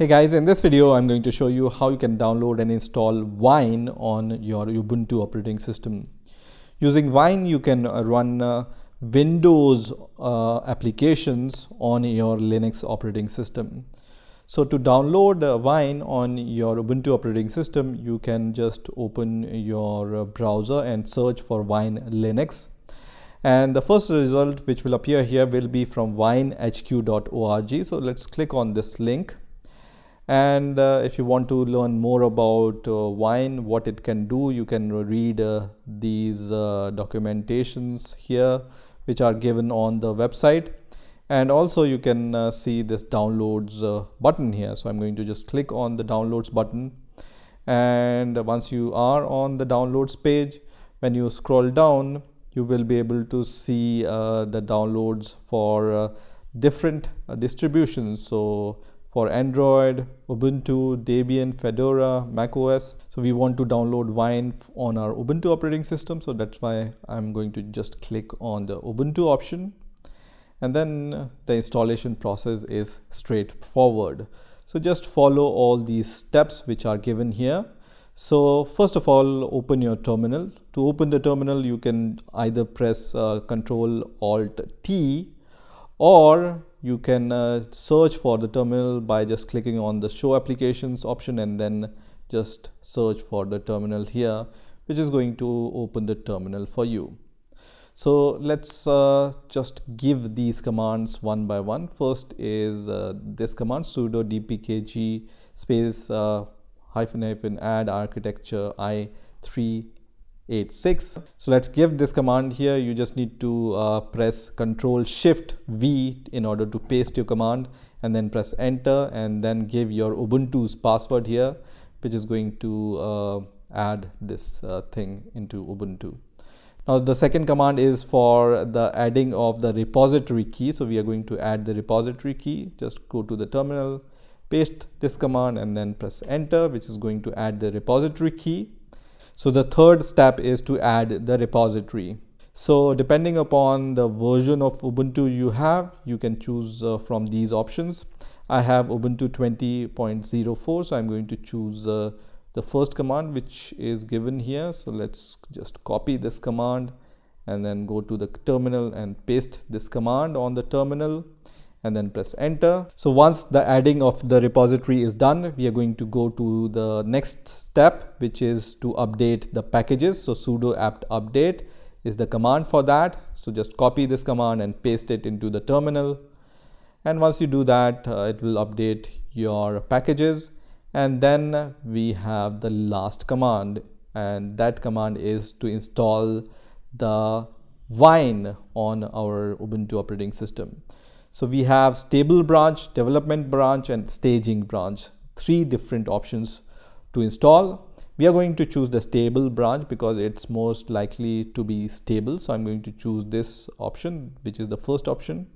Hey guys, in this video I'm going to show you how you can download and install Wine on your Ubuntu operating system. Using Wine you can run Windows applications on your Linux operating system. So to download Wine on your Ubuntu operating system, you can just open your browser and search for Wine Linux. And the first result which will appear here will be from WineHQ.org. So let's click on this link. And if you want to learn more about Wine, what it can do, you can read these documentations here which are given on the website, and also you can see this downloads button here. So I'm going to just click on the downloads button, and once you are on the downloads page, when you scroll down you will be able to see the downloads for different distributions. So for Android, Ubuntu, Debian, Fedora, macOS. So we want to download Wine on our Ubuntu operating system. So that's why I'm going to just click on the Ubuntu option. And then the installation process is straightforward. So just follow all these steps which are given here. So first of all, open your terminal. To open the terminal, you can either press Ctrl-Alt-T, or you can search for the terminal by just clicking on the show applications option and then just search for the terminal here, which is going to open the terminal for you. So let's just give these commands one by one. First is this command, sudo dpkg space -- add architecture i386. So let's give this command here. You just need to press Ctrl-Shift-V in order to paste your command, and then press enter, and then give your Ubuntu's password here, which is going to add this thing into Ubuntu. Now the second command is for the adding of the repository key. So we are going to add the repository key. Just go to the terminal, paste this command, and then press enter, which is going to add the repository key. So the third step is to add the repository. So depending upon the version of Ubuntu you have, you can choose from these options. I have Ubuntu 20.04, so I'm going to choose the first command which is given here. So let's just copy this command and then go to the terminal and paste this command on the terminal, and then press enter. So once the adding of the repository is done, we are going to go to the next step, which is to update the packages. So sudo apt update is the command for that. So just copy this command and paste it into the terminal, and once you do that, it will update your packages. And then we have the last command, and that command is to install the Wine on our Ubuntu operating system. So we have stable branch, development branch, and staging branch. Three different options to install. We are going to choose the stable branch because it's most likely to be stable. So I'm going to choose this option, which is the first option,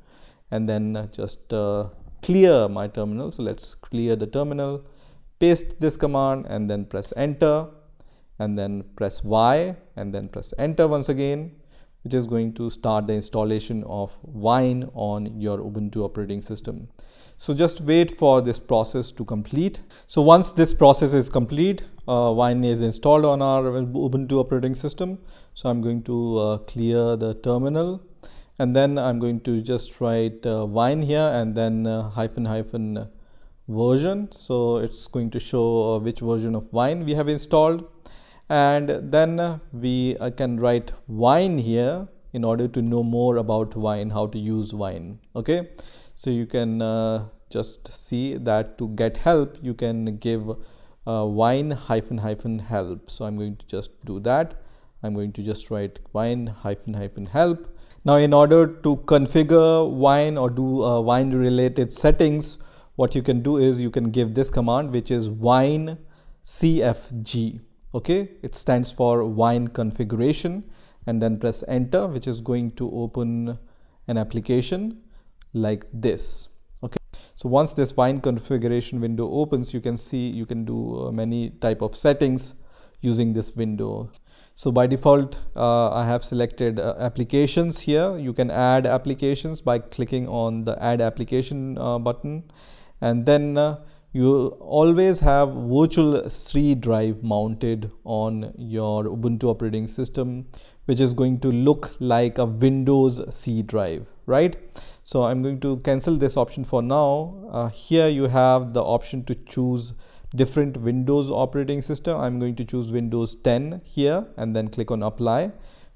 and then just clear my terminal. So let's clear the terminal, paste this command, and then press enter, and then press Y, and then press enter once again, which is going to start the installation of Wine on your Ubuntu operating system. So just wait for this process to complete. So once this process is complete, Wine is installed on our Ubuntu operating system. So I'm going to clear the terminal, and then I'm going to just write Wine here, and then -- version. So it's going to show which version of Wine we have installed. And then we can write Wine here in order to know more about Wine, how to use Wine. Okay, so you can just see that to get help, you can give Wine -- help. So I'm going to just do that. I'm going to just write Wine -- help. Now in order to configure Wine or do Wine related settings, what you can do is you can give this command, which is WineCFG. Okay, it stands for Wine configuration, and then press enter, which is going to open an application like this. Okay, so once this Wine configuration window opens, you can see you can do many type of settings using this window. So by default, I have selected applications here. You can add applications by clicking on the add application button, and then you always have virtual C drive mounted on your Ubuntu operating system, which is going to look like a Windows C drive, right? So I'm going to cancel this option for now. Here you have the option to choose different Windows operating system. I'm going to choose Windows 10 here and then click on apply,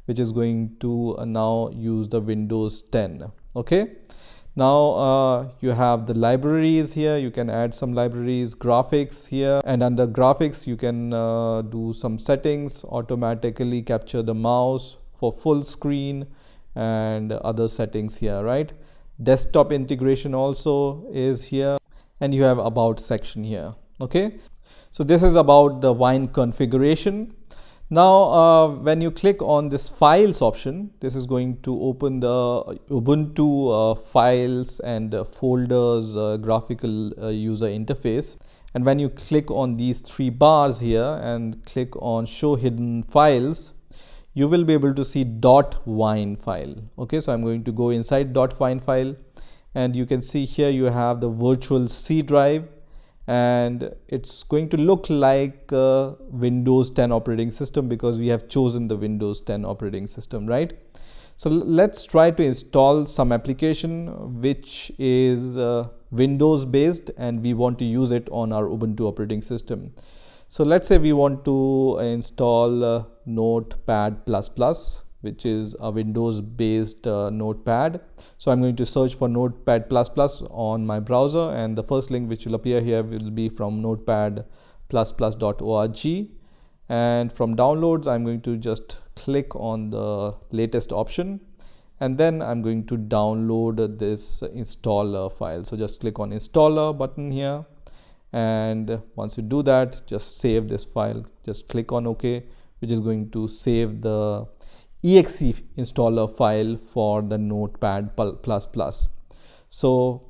which is going to now use the Windows 10. Okay. Now you have the libraries here, you can add some libraries, graphics here, and under graphics you can do some settings, automatically capture the mouse for full screen and other settings here, right? Desktop integration also is here, and you have about section here, okay? So this is about the Wine configuration. Now when you click on this files option, this is going to open the Ubuntu files and folders graphical user interface. And when you click on these three bars here and click on show hidden files, you will be able to see .wine file. Okay, so I'm going to go inside .wine file, and you can see here you have the virtual C drive, and it's going to look like Windows 10 operating system because we have chosen the Windows 10 operating system, right? So let's try to install some application which is Windows based and we want to use it on our Ubuntu operating system. So let's say we want to install Notepad++, which is a Windows based notepad. So I'm going to search for Notepad++ on my browser, and the first link which will appear here will be from notepad++.org, and from downloads I'm going to just click on the latest option, and then I'm going to download this installer file. So just click on installer button here, and once you do that, just save this file, just click on OK, which is going to save the exe installer file for the Notepad++. So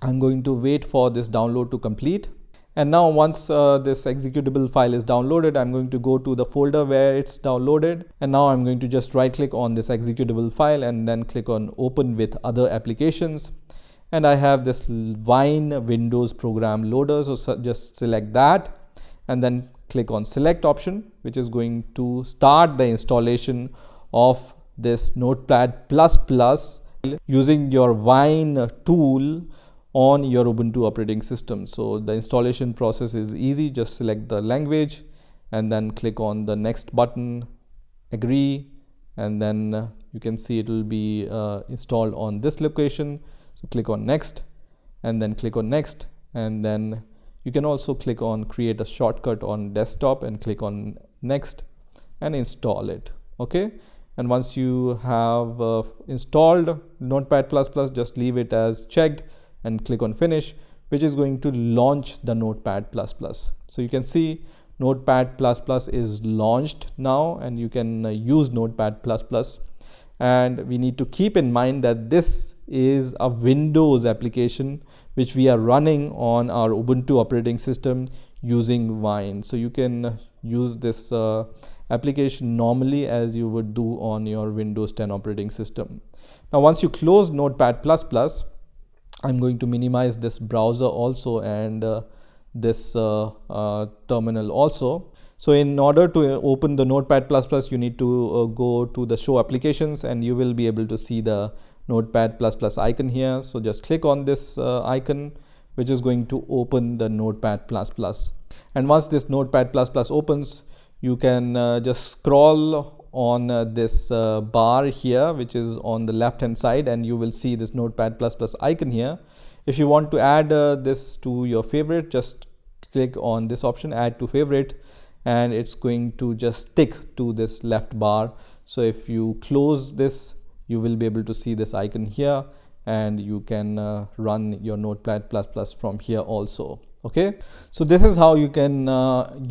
I'm going to wait for this download to complete, and now once this executable file is downloaded, I'm going to go to the folder where it's downloaded, and now I'm going to just right click on this executable file and then click on open with other applications, and I have this Wine Windows program loader, so just select that and then click on select option, which is going to start the installation of this Notepad++ using your Wine tool on your Ubuntu operating system. So the installation process is easy, just select the language and then click on the next button, agree, and then you can see it will be installed on this location. So click on next and then click on next, and then you can also click on create a shortcut on desktop and click on next and install it, okay? And once you have installed Notepad++, just leave it as checked and click on finish, which is going to launch the Notepad++. So you can see Notepad++ is launched now, and you can use Notepad++. And we need to keep in mind that this is a Windows application which we are running on our Ubuntu operating system using Wine. So you can use this application normally as you would do on your Windows 10 operating system. Now once you close Notepad++, I'm going to minimize this browser also and this terminal also. So in order to open the Notepad++, you need to go to the show applications, and you will be able to see the Notepad++ icon here. So just click on this icon, which is going to open the Notepad++. And once this Notepad++ opens, you can just scroll on this bar here, which is on the left hand side, and you will see this Notepad++ icon here. If you want to add this to your favorite, just click on this option, add to favorite, and it's going to just stick to this left bar. So if you close this, you will be able to see this icon here, and you can run your Notepad++ from here also, okay? So this is how you can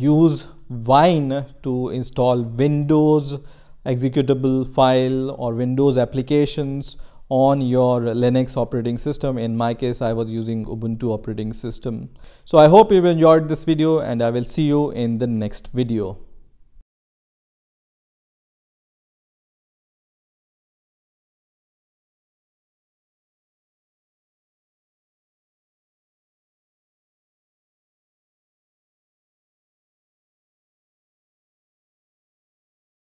use Wine to install Windows executable file or Windows applications on your Linux operating system. In my case, I was using Ubuntu operating system. So I hope you've enjoyed this video, and I will see you in the next video.